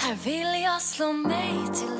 Här vill jag slå mig till